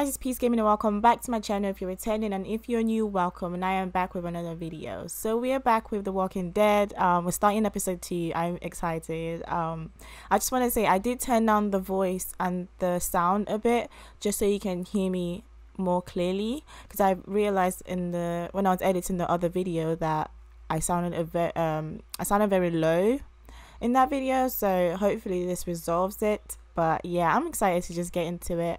guys, it's Peace Gaming and welcome back to my channel if you're returning, and if you're new, welcome. And I am back with another video. So we are back with The Walking Dead. We're starting episode 2. I'm excited. I just want to say I did turn down the voice and the sound a bit just so you can hear me more clearly, because I realized when I was editing the other video that I sounded very low in that video. So hopefully this resolves it. But yeah, I'm excited to just get into it.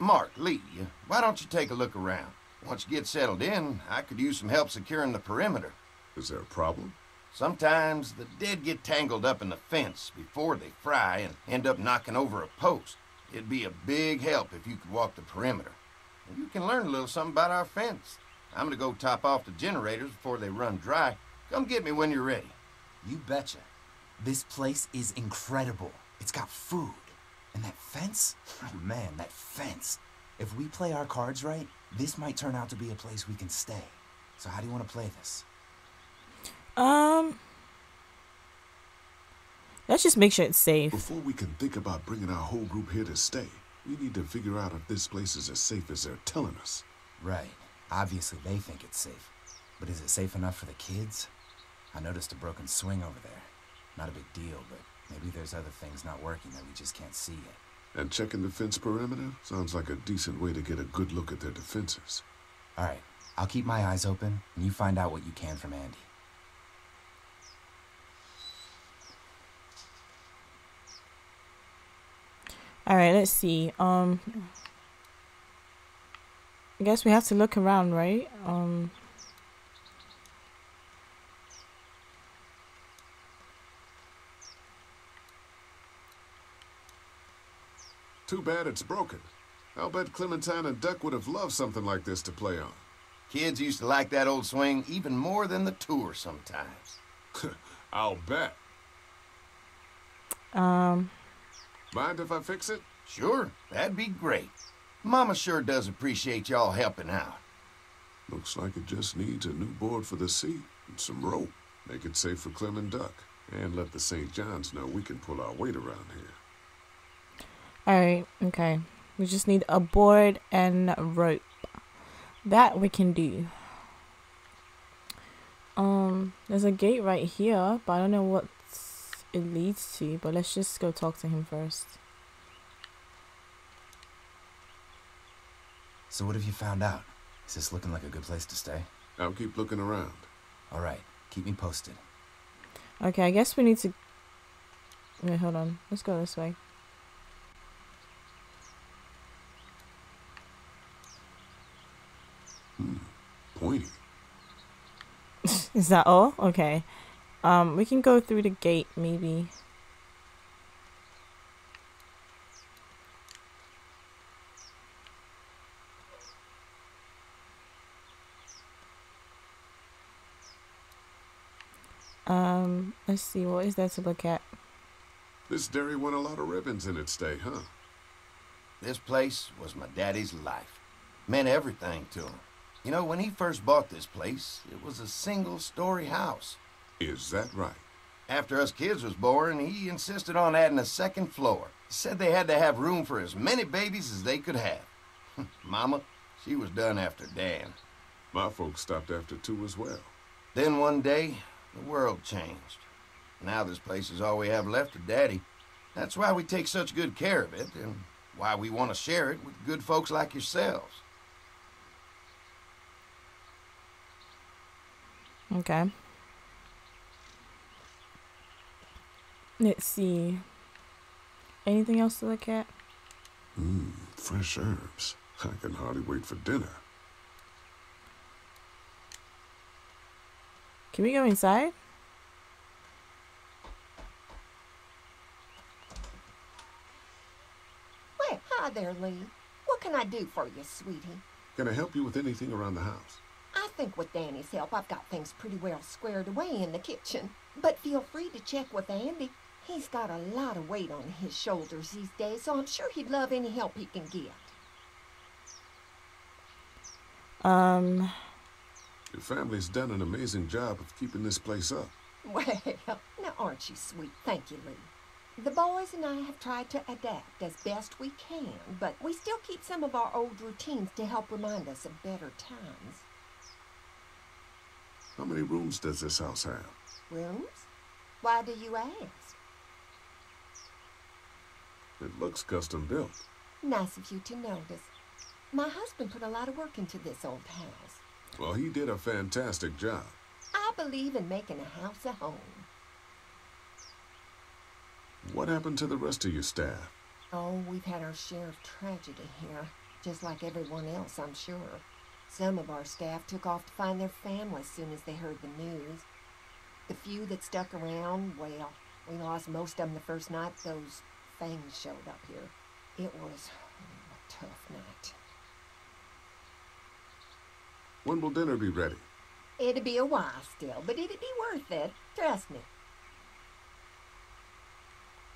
Mark, Lee, why don't you take a look around? Once you get settled in, I could use some help securing the perimeter. Is there a problem? Sometimes the dead get tangled up in the fence before they fry and end up knocking over a post. It'd be a big help if you could walk the perimeter. And you can learn a little something about our fence. I'm gonna go top off the generators before they run dry. Come get me when you're ready. You betcha. This place is incredible. It's got food. And that fence? Oh man, that fence. If we play our cards right, this might turn out to be a place we can stay. So how do you want to play this? Let's just make sure it's safe. Before we can think about bringing our whole group here to stay, we need to figure out if this place is as safe as they're telling us. Right. Obviously they think it's safe. But is it safe enough for the kids? I noticed a broken swing over there. Not a big deal, but maybe there's other things not working that we just can't see yet. And checking the fence perimeter sounds like a decent way to get a good look at their defenses. All right, I'll keep my eyes open, and you find out what you can from Andy. All right, let's see. I guess we have to look around, right? Too bad it's broken. I'll bet Clementine and Duck would have loved something like this to play on. Kids used to like that old swing even more than the tour sometimes. I'll bet. Mind if I fix it? Sure, that'd be great. Mama sure does appreciate y'all helping out. Looks like it just needs a new board for the seat and some rope. Make it safe for Clem and Duck. And let the St. Johns know we can pull our weight around here. Alright, okay. We just need a board and rope. That we can do. There's a gate right here, but I don't know what it leads to, but let's just go talk to him first. So what have you found out? Is this looking like a good place to stay? I'll keep looking around. Alright, keep me posted. Okay, I guess we need to... Wait, hold on. Let's go this way. Pointy. Is that all? Okay. We can go through the gate, maybe. Let's see. What is there to look at? This dairy won a lot of ribbons in its day, huh? This place was my daddy's life. Meant everything to him. You know, when he first bought this place, it was a single-story house. Is that right? After us kids was born, he insisted on adding a second floor. He said they had to have room for as many babies as they could have. Mama, she was done after Dan. My folks stopped after 2 as well. Then one day, the world changed. Now this place is all we have left of Daddy. That's why we take such good care of it, and why we want to share it with good folks like yourselves. Okay. Let's see. Anything else to look at? Fresh herbs. I can hardly wait for dinner. Can we go inside? Well, hi there, Lee. What can I do for you, sweetie? Can I help you with anything around the house? I think with Danny's help, I've got things pretty well squared away in the kitchen. But feel free to check with Andy. He's got a lot of weight on his shoulders these days, so I'm sure he'd love any help he can get. Your family's done an amazing job of keeping this place up. Well, now aren't you sweet? Thank you, Lee. The boys and I have tried to adapt as best we can, but we still keep some of our old routines to help remind us of better times. How many rooms does this house have? Rooms? Why do you ask? It looks custom built. Nice of you to notice. My husband put a lot of work into this old house. Well, he did a fantastic job. I believe in making a house a home. What happened to the rest of your staff? Oh, we've had our share of tragedy here, just like everyone else, I'm sure. Some of our staff took off to find their family as soon as they heard the news. The few that stuck around, well, we lost most of them the first night those things showed up here. It was a tough night. When will dinner be ready? It'll be a while still, but it'll be worth it, trust me.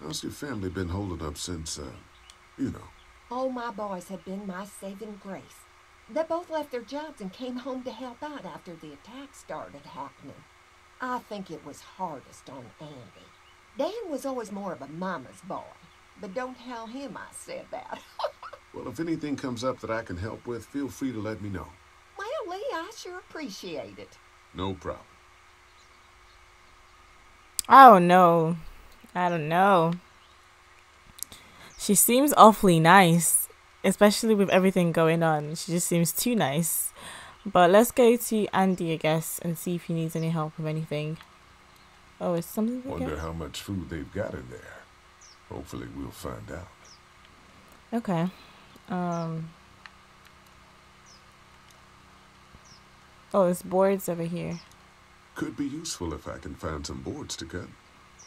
How's your family been holding up since, you know? Oh, my boys have been my saving grace. They both left their jobs and came home to help out after the attack started happening. I think it was hardest on Andy. Dan was always more of a mama's boy, but don't tell him I said that. Well, if anything comes up that I can help with, feel free to let me know. Well, Lee, I sure appreciate it. No problem. Oh, no. I don't know. She seems awfully nice, especially with everything going on. She just seems too nice. But let's go to Andy, I guess, and see if he needs any help with anything. Oh, it's something. Wonder how much food they've got in there. Hopefully, we'll find out. Okay. Oh, there's boards over here. Could be useful if I can find some boards to cut.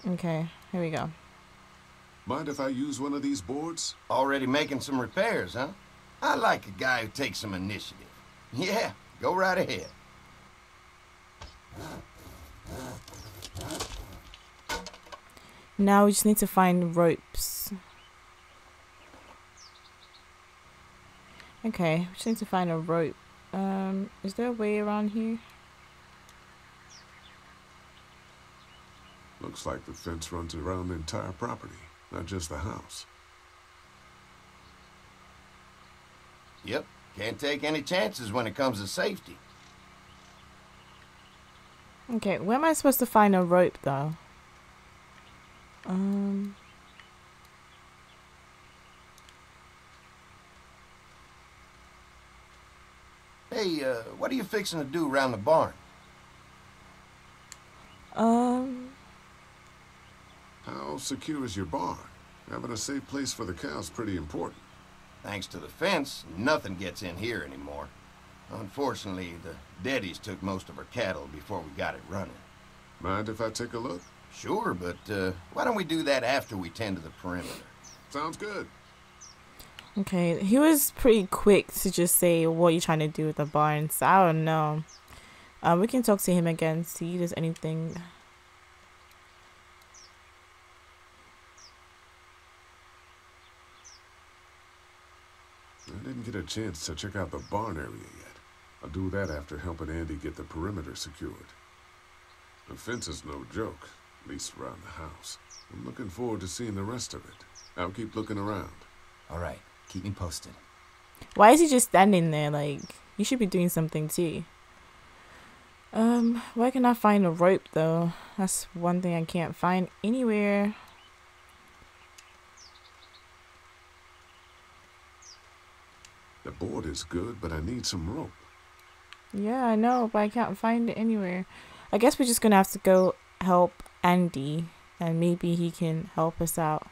Okay, here we go. Mind if I use one of these boards? Already making some repairs, huh? I like a guy who takes some initiative. Yeah, go right ahead. Now we just need to find ropes. Okay, we just need to find a rope. Is there a way around here? Looks like the fence runs around the entire property, not just the house. Yep, can't take any chances when it comes to safety. Okay, where am I supposed to find a rope, though? Hey, what are you fixing to do around the barn? How secure is your barn? Having a safe place for the cows is pretty important. Thanks to the fence, nothing gets in here anymore. Unfortunately, the deadies took most of our cattle before we got it running. Mind if I take a look? Sure, but why don't we do that after we tend to the perimeter? Sounds good. Okay, he was pretty quick to just say, what are you trying to do with the barn? So I don't know. We can talk to him again, see if there's anything... I didn't get a chance to check out the barn area yet. I'll do that after helping Andy get the perimeter secured. The fence is no joke, at least around the house. I'm looking forward to seeing the rest of it. I'll keep looking around. All right, keep me posted. Why is he just standing there? Like, you should be doing something too. Where can I find a rope though? That's one thing I can't find anywhere. The board is good, but I need some rope. Yeah, I know, but I can't find it anywhere. I guess we're just gonna have to go help Andy, and maybe he can help us out.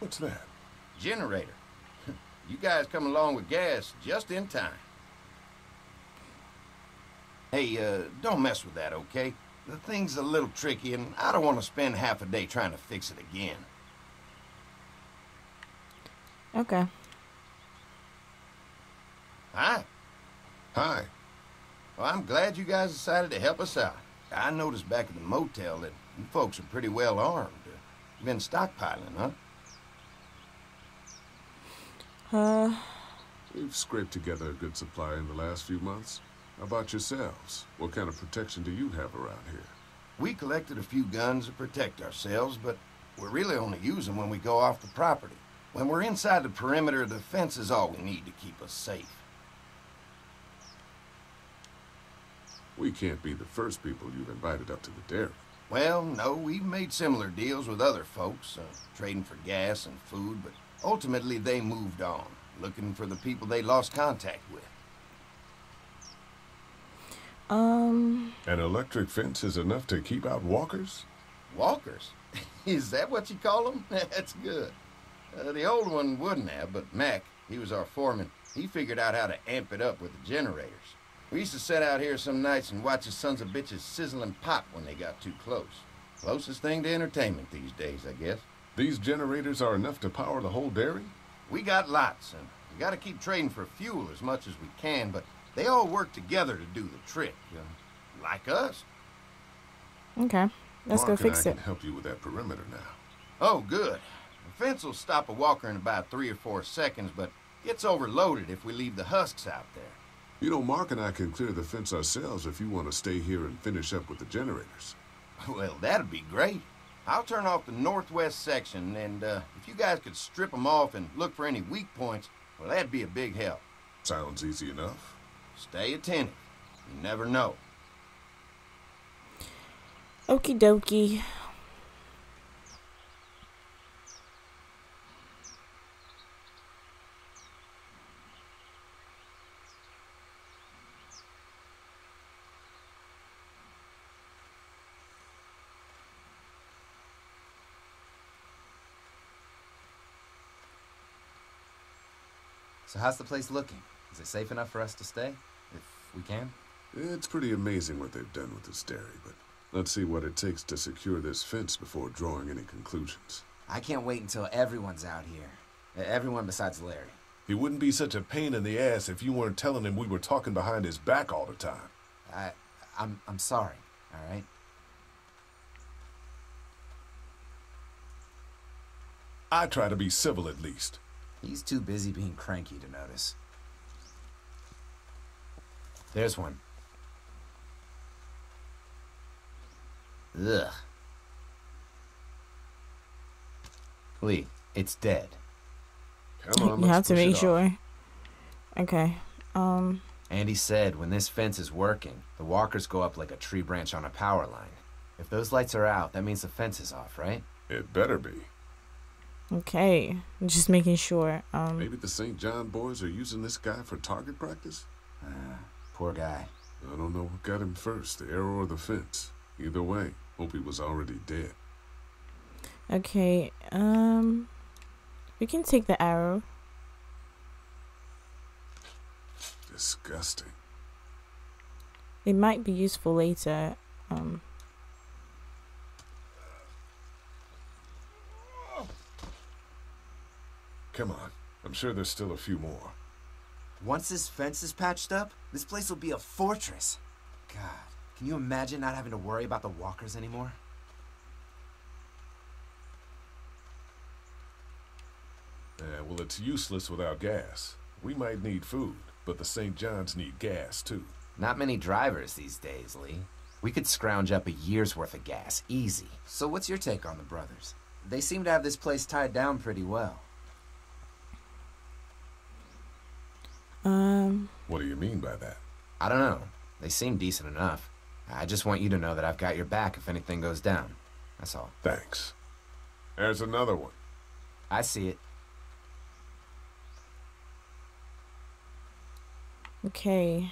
What's that? Generator. You guys come along with gas just in time. Hey, don't mess with that, okay? The thing's a little tricky, and I don't want to spend half a day trying to fix it again. Okay. Hi. Hi. Well, I'm glad you guys decided to help us out. I noticed back at the motel that you folks are pretty well armed. You've been stockpiling, huh? We've scraped together a good supply in the last few months. How about yourselves? What kind of protection do you have around here? We collected a few guns to protect ourselves, but we really only use them when we go off the property. When we're inside the perimeter, the fence is all we need to keep us safe. We can't be the first people you've invited up to the dairy. Well, no, we've made similar deals with other folks, trading for gas and food, but ultimately they moved on, looking for the people they lost contact with. An electric fence is enough to keep out walkers? Walkers? Is that what you call them? That's good. The old one wouldn't have, but Mac, he was our foreman. He figured out how to amp it up with the generators. We used to sit out here some nights and watch the sons of bitches sizzle and pop when they got too close. Closest thing to entertainment these days, I guess. These generators are enough to power the whole dairy? We got lots, and we gotta keep trading for fuel as much as we can, but they all work together to do the trick, you know, like us. Okay, let's go fix it. I can help you with that perimeter now. Oh, good. The fence will stop a walker in about 3 or 4 seconds, but it's overloaded if we leave the husks out there. You know, Mark and I can clear the fence ourselves if you want to stay here and finish up with the generators. Well, that'd be great. I'll turn off the northwest section, and if you guys could strip them off and look for any weak points, well, that'd be a big help. Sounds easy enough. Stay attentive. You never know. Okie dokie. So how's the place looking? Is it safe enough for us to stay, if we can? It's pretty amazing what they've done with this dairy, but let's see what it takes to secure this fence before drawing any conclusions. I can't wait until everyone's out here. Everyone besides Larry. He wouldn't be such a pain in the ass if you weren't telling him we were talking behind his back all the time. I'm sorry, all right? I try to be civil at least. He's too busy being cranky to notice. There's one. Ugh. Lee, it's dead. Come on, you have to make sure. Okay. Andy said when this fence is working, the walkers go up like a tree branch on a power line. If those lights are out, that means the fence is off, right? It better be. Okay, just making sure. Maybe the St. John boys are using this guy for target practice? Poor guy. I don't know what got him first, the arrow or the fence. Either way, hope he was already dead. Okay, we can take the arrow. Disgusting. It might be useful later. Come on. I'm sure there's still a few more. Once this fence is patched up, this place will be a fortress. God, can you imagine not having to worry about the walkers anymore? Well, it's useless without gas. We might need food, but the St. Johns need gas, too. Not many drivers these days, Lee. We could scrounge up a year's worth of gas, easy. So what's your take on the brothers? They seem to have this place tied down pretty well. What do you mean by that? I don't know. They seem decent enough. I just want you to know that I've got your back if anything goes down. That's all. Thanks. There's another one. I see it. Okay.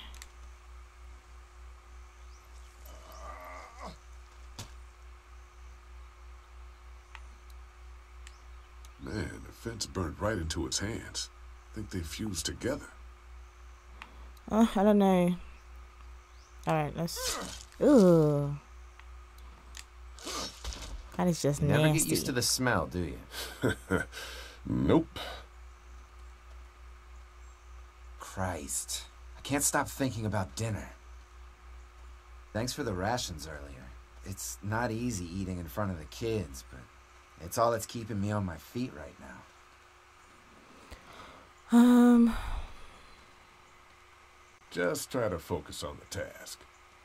Man, the fence burned right into its hands. I think they fused together. I don't know. Alright, let's... Ooh. That is just nasty. You never get used to the smell, do you? Nope. Christ. I can't stop thinking about dinner. Thanks for the rations earlier. It's not easy eating in front of the kids, but it's all that's keeping me on my feet right now. Just try to focus on the task.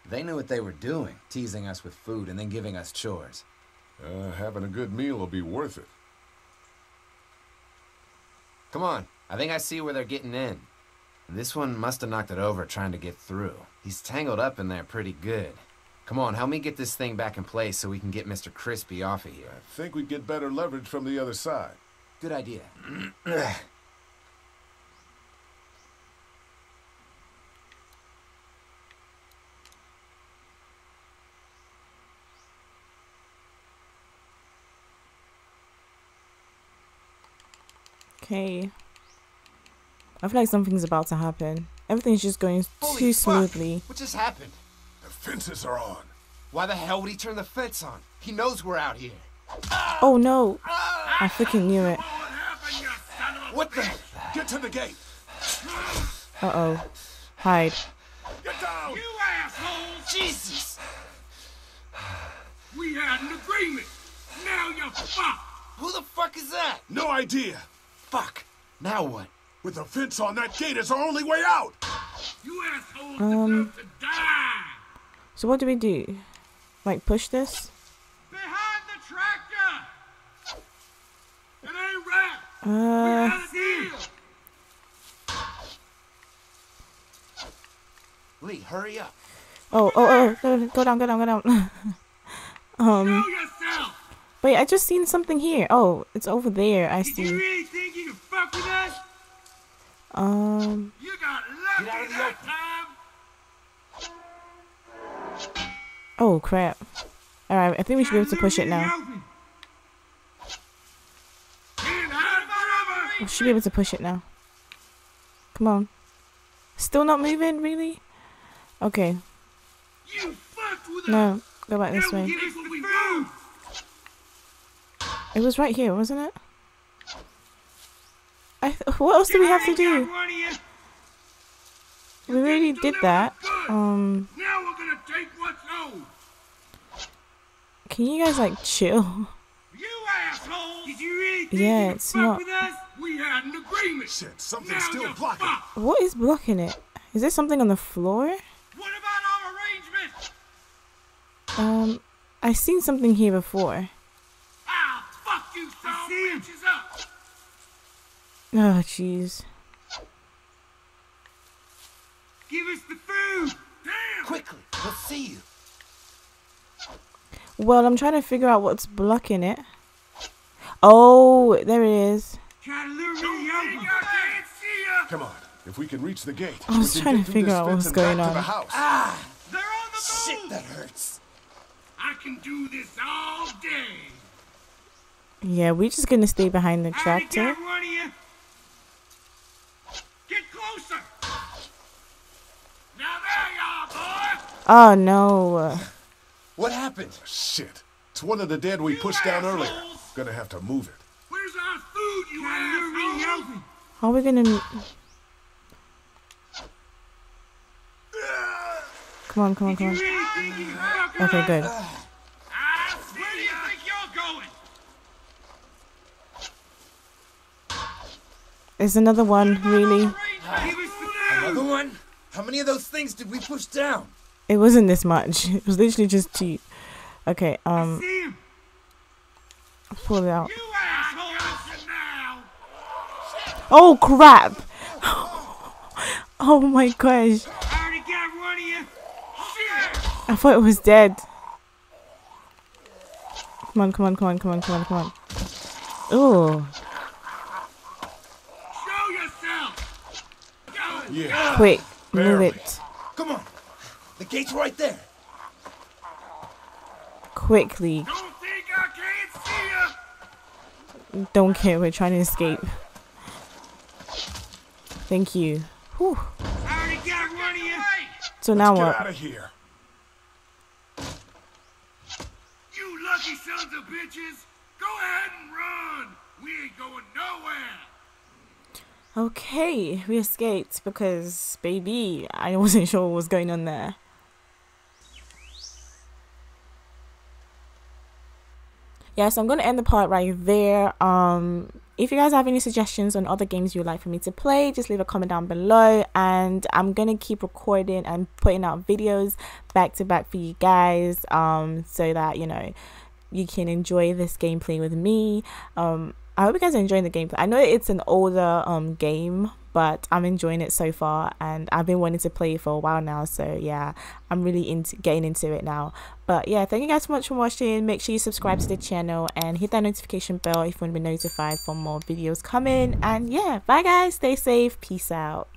They knew what they were doing, teasing us with food and then giving us chores. Having a good meal will be worth it. Come on, I think I see where they're getting in. This one must have knocked it over trying to get through. He's tangled up in there pretty good. Come on, help me get this thing back in place so we can get Mr. Crispy off of here. I think we'd get better leverage from the other side. Good idea. Okay. I feel like something's about to happen. Everything's just going too smoothly. What just happened? The fences are on. Why the hell would he turn the fence on? He knows we're out here. Oh no. I freaking knew it. What the? Get to the gate. Uh-oh. Hide. Get down. You asshole. Jesus. We had an agreement. Now you're fucked. Who the fuck is that? No idea. Fuck. Now what? With a fence on that gate is our only way out! You assholes deserve to die! So what do we do? Like push this? Behind the tractor! It ain't right! We got a deal! Lee, hurry up! Oh, go down. Show yourself! Wait, I just seen something here. Oh, it's over there, I see. Did you really think you could fuck with us? You got lucky that time. Oh crap. Alright, I think we should be able to push it now. We should be able to push it now. Come on. Still not moving, really? Okay. No, go back this way. It was right here, wasn't it? What else do we have to do? We already did that. Now we're gonna take what's old. Can you guys like chill? You asshole! Did you really think you could fuck with us? We had an agreement. Shit, something's still blocking. What is blocking it? Is there something on the floor? What about our arrangement? I've seen something here before. Ah, fuck you, son! Bitches up. Oh, jeez. Give us the food! Damn. Quickly, we'll see you. Well, I'm trying to figure out what's blocking it. Oh, there it is. Come on, if we can reach the gate. I was trying to figure out what's going on. Ah, they're on the move. Shit, that hurts. I can do this all day. Yeah, we're just gonna stay behind the tractor. Get closer. Now there you are, boy. Oh no. What happened? Oh, shit. It's one of the dead we pushed down earlier. Gonna have to move it. Where's our food, you asshole? How are we gonna... Come on. Okay, good. Where do you think you're going? There's another one, really. Another one? How many of those things did we push down? It wasn't this much. It was literally just two. Okay, pull it out. Oh crap! Oh my gosh! I thought it was dead. Come on! Ooh. Yeah. Wait, move it. Come on. The gate's right there. Quickly. Don't think I can't see ya. Don't care, we're trying to escape. Thank you. Whew. So now what? Get out of here. You lucky sons of bitches. Go ahead and run. We ain't going nowhere. Okay, we escaped because, baby, I wasn't sure what was going on there. Yeah, so I'm going to end the part right there. If you guys have any suggestions on other games you'd like for me to play, just leave a comment down below, and I'm gonna keep recording and putting out videos back to back for you guys, so that you know you can enjoy this gameplay with me. I hope you guys are enjoying the gameplay. I know it's an older game, but I'm enjoying it so far, and I've been wanting to play it for a while now, so yeah, I'm really into getting into it now. But yeah, thank you guys so much for watching. Make sure you subscribe to the channel and hit that notification bell if you want to be notified for more videos coming. And yeah, bye guys, stay safe, peace out.